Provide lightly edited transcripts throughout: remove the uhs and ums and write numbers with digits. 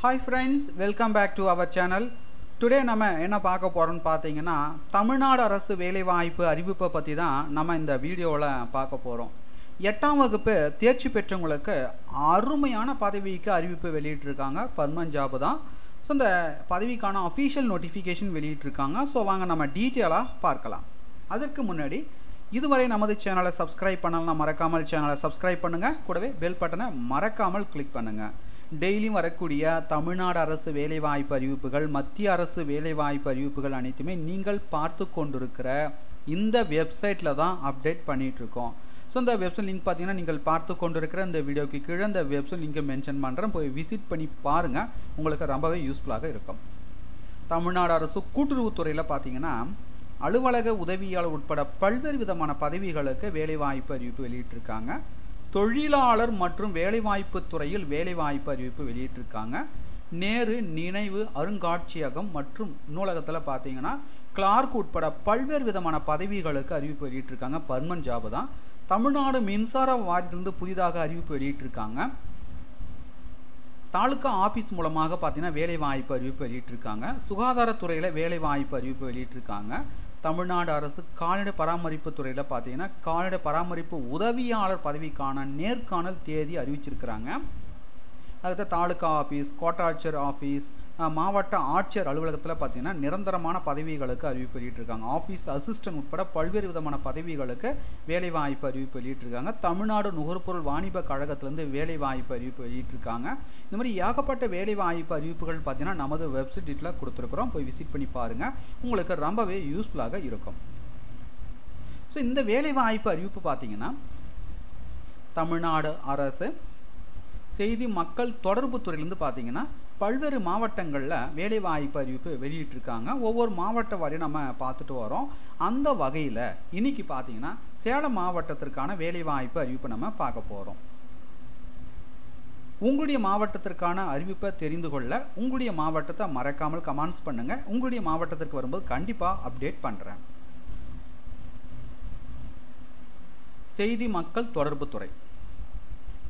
Hi friends, welcome back to our channel. Today we என்ன பார்க்க போறோம்னு பாத்தீங்கன்னா தமிழ்நாடு அரசு வேலை வாய்ப்பு அறிவிப்பு பத்தி தான் நாம இந்த வீடியோல பார்க்க போறோம். 8ஆம் வகுப்பு தேர்ச்சி பெற்றவங்களுக்கு அருமையான பதவிக்கு அறிவிப்பு வெளியிட்டிருக்காங்க. பர்மனன்ட் ஜாப் தான். சோ இந்த பதவிக்கான ஆபீஷியல் நோட்டிஃபிகேஷன் வெளியிட்டிருக்காங்க. சோ வாங்க நாம டீடைலா பார்க்கலாம். அதற்கு முன்னாடி இதுவரை நமது சேனலை subscribe பண்ணலனா மறக்காமல் சேனலை subscribe பண்ணுங்க கூடவே பெல் பட்டனை மறக்காமல் கிளிக் பண்ணுங்க டெய்லி வரக்கூடிய தமிழ்நாடு அரசு வேலை வாய்ப்பு அறிவிப்புகள் மத்திய அரசு வேலை வாய்ப்பு அறிவிப்புகள் அனைத்துமே நீங்கள் பார்த்து கொண்டிருக்கிற இந்த வெப்சைட்ல தான் அப்டேட் பண்ணிட்டு இருக்கோம் சோ இந்த வெப்சைட் லிங்க் பாத்தீங்கன்னா நீங்கள் பார்த்து கொண்டிருக்கிற இந்த வீடியோக்கு கீழ அந்த வெப்சைட் லிங்கை மென்ஷன் பண்றேன் போய் விசிட் பண்ணி பாருங்க உங்களுக்கு ரொம்பவே யூஸ்புல்லாக இருக்கும் தமிழ்நாடு அரசு கூட்டுறவுத் துறையில பாத்தீங்கன்னா அலுவலக உதவியாளர் உட்பட பல்வேறு விதமான பதவிகளுக்கு வேலை வாய்ப்பு அறிவிப்பு வெளியிட்டிருக்காங்க தொழிலாளர் மற்றும் வேலை வாய்ப்பு துறையில் வேலை வாய்ப்பு அறிவிப்பு வெளியிட்டிருக்காங்க நேரு நினைவு அருங்காட்சியகம் மற்றும் நூலகத்துல பாத்தீங்கன்னா கிளார்க் உட்பட பல்வேறு விதமான பதவிகளுக்கு அறிவிப்பு வெளியிட்டிருக்காங்க பர்மனன்ட் ஜாப் தான் தமிழ்நாடு மின்சார வாரியத்திலிருந்து புதிதாக அறிவிப்பு வெளியிட்டிருக்காங்க தாலுகா ஆபீஸ் மூலமாக பாத்தீங்கன்னா வேலை வாய்ப்பு அறிவிப்பு வெளியிட்டிருக்காங்க சுகாதார துறையில வேலை வாய்ப்பு அறிவிப்பு வெளியிட்டிருக்காங்க தமிழ்நாடு அரசு கால்நடை பராமரிப்பு துறையில பாத்தீங்கன்னா கால்நடை பராமரிப்பு உதவியாளர் பதவிக்கான நேர்காணல் தேதி அறிவிச்சிருக்காங்க அடுத்து தாலுகா ஆபீஸ் கோட்டாட்சியர் ஆபீஸ் மாவட்ட ஆட்சியர் அலுவலகத்துல பாத்தீங்கன்னா நிரந்தரமான பதவிகளுக்கு அறிவிப்பு வெளியிட்டிருக்காங்க ஆபீஸ் அசிஸ்டன்ட் உட்பட பல்வேறு விதமான பதவிகளுக்கு வேலை வாய்ப்பு அறிவிப்பு வெளியிட்டிருக்காங்க தமிழ்நாடு நுகர்பொருள் வாணிப கழகத்துல இருந்து வேலை வாய்ப்பு அறிவிப்பு வெளியிட்டிருக்காங்க இந்த மாதிரி ஏகப்பட்ட வேலை வாய்ப்பு அறிவிப்புகள் பாத்தீங்கன்னா நமது வெப்சைட்ல கொடுத்திருக்கிறோம் போய் விசிட் பண்ணி பாருங்க உங்களுக்கு ரொம்பவே யூஸ்புல்லாக இருக்கும் சோ இந்த வேலை வாய்ப்பு அறிவிப்பு பாத்தீங்கன்னா தமிழ்நாடு அரசு செய்தி மக்கள் தொடர்பு துறையில இருந்து பாத்தீங்கன்னா பல்வேறு மாவட்டங்கள்ல வேலை வாய்ப்பு அறிவிப்பு வெளியிட்டிருக்காங்க ஒவ்வொரு மாவட்ட வரை நம்ம பார்த்துட்டு வரோம் அந்த வகையில இன்னைக்கு பாத்தீங்கன்னா சேலம் மாவட்டத்திற்கான வேலை வாய்ப்பு அறிவிப்பு நம்ம பார்க்க போறோம் உங்களுடைய மாவட்டத்திற்கான அறிவிப்பை தெரிந்து கொள்ள உங்களுடைய மாவட்டத்தை மறக்காமல் கமெண்ட்ஸ் பண்ணுங்க உங்களுடைய மாவட்டத்திற்கு வரும்போது கண்டிப்பா அப்டேட் பண்றேன் செய்தி மக்கள் தொடர்பு துறை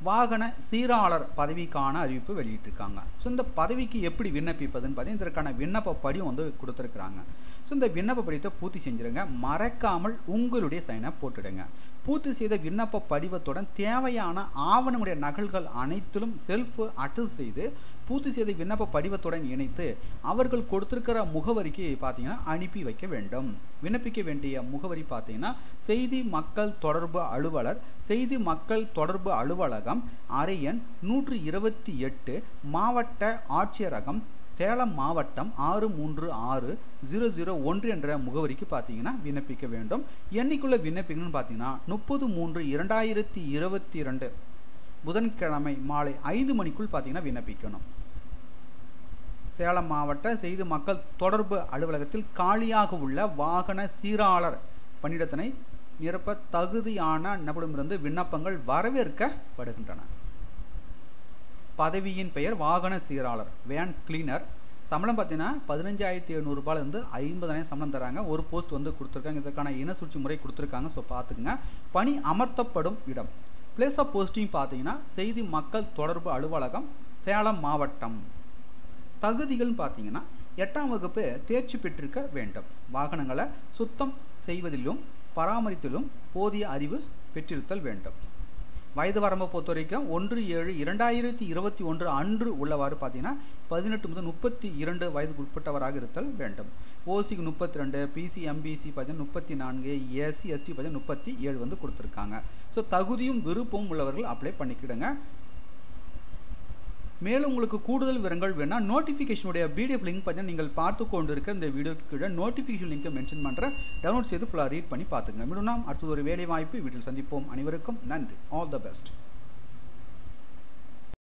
வாகன சீராளர் பதவிக்கான அறிவிப்பு வெளியிட்டிருக்காங்க சோ இந்த பதவிக்கு எப்படி விண்ணப்பிப்பதுன்னு பாத்தீங்க இதற்கான விண்ணப்ப படியும் வந்து கொடுத்திருக்காங்க சோ இந்த விண்ணப்ப படியத்தை பூர்த்தி செஞ்சிருங்க மறக்காமல் உங்களுடைய சைன் அப் போட்டுடுங்க பூர்த்தி செய்த விண்ணப்ப படிவத்துடன் தேவையான ஆவணங்களுடைய நகல்கள் அனைத்திலும் செல்ஃப் அட்டஸ்ட் செய்து பூர்த்தி செய்த விண்ணப்ப படிவத்துடன் இணைத்து அவர்கள் கொடுத்திருக்கிற முகவரிக்கு பாத்தீங்கன்னா அனுப்பி வைக்க வேண்டும் விண்ணப்பிக்க வேண்டிய முகவரி பாத்தீங்கன்னா செய்தி மக்கள் தொடர்பு அலுவலர் செய்தி மக்கள் தொடர்பு அலுவலகம் அறை எண் 128 மாவட்ட ஆட்சியரகம் சேலம் மாவட்டம் 636001 என்ற முகவரிக்கு பாத்தீங்கன்னா விண்ணப்பிக்க வேண்டும் எண்ணிக்குள்ள விண்ணப்பிக்கணும்னு பாத்தீங்கன்னா 30/3/2022 புதன்கிழமை மாலை 5 மணிக்குள் பாத்தீங்கன்னா விண்ணப்பிக்கணும் சேலம் மாவட்ட செய்தி மக்கள் தொடர்பு அலுவலகத்தில் காலியாக உள்ள வாகன சீராளர் பணியிடத்தினை நிரப்ப தகுதியான நபரிடமிருந்து விண்ணப்பங்கள் வரவேற்கப்படுகின்றன பதவியின் பெயர் வாகன சீராளர் வேன் கிளீனர் சம்பளம் பார்த்தீங்கன்னா 15,700 ரூபாயில இருந்து 50,000 சம்பளம் தராங்க ஒரு போஸ்ட் வந்து கொடுத்துருக்காங்க இதற்கான இன சுழற்சி முறை கொடுத்துருக்காங்க ஸோ பார்த்துக்குங்க பணி அமர்த்தப்படும் இடம் பிளேஸ் ஆஃப் போஸ்டிங் பார்த்தீங்கன்னா செய்தி மக்கள் தொடர்பு அலுவலகம் சேலம் மாவட்டம் தகுதிகள்னு பார்த்தீங்கன்னா 8ஆம் வகுப்பு தேர்ச்சி பெற்றிருக்க வேண்டும் வாகனங்களை சுத்தம் செய்வதிலும் பராமரித்திலும் போதிய அறிவு பெற்றிருத்தல் வேண்டும் வயது வரம்பை பொறுத்த வரைக்கும் 1/7/2021 அன்று உள்ளவாறு பார்த்தீங்கன்னா 18 முதல் 32 வயதுக்கு உட்பட்டவராக இருத்தல் வேண்டும் ஓசிக்கு 32 பிசி எம்பிசி பார்த்தீங்கன்னா 34 ஏசி எஸ்டி பார்த்தீங்கன்னா 37 வந்து கொடுத்துருக்காங்க ஸோ தகுதியும் விருப்பமும் உள்ளவர்கள் அப்ளை பண்ணிக்கிடுங்க மேலும் உங்களுக்கு கூடுதல் விவரங்கள் வேணா நோட்டிஃபிகேஷனுடைய பிடிஎஃப் லிங்க் பார்த்தீங்கன்னா நீங்கள் பார்த்து கொண்டு இருக்கிற இந்த வீடியோக்கு கீழே நோட்டிஃபிகேஷன் லிங்கை மென்ஷன் பண்ணுறேன் டவுன்லோட் செய்து ஃபுல்லாக ரீட் பண்ணி பார்த்துங்க மீண்டும் நாம் அடுத்தது ஒரு வேலை வாய்ப்பு வீட்டில் சந்திப்போம் அனைவருக்கும் நன்றி ஆல் த பெஸ்ட்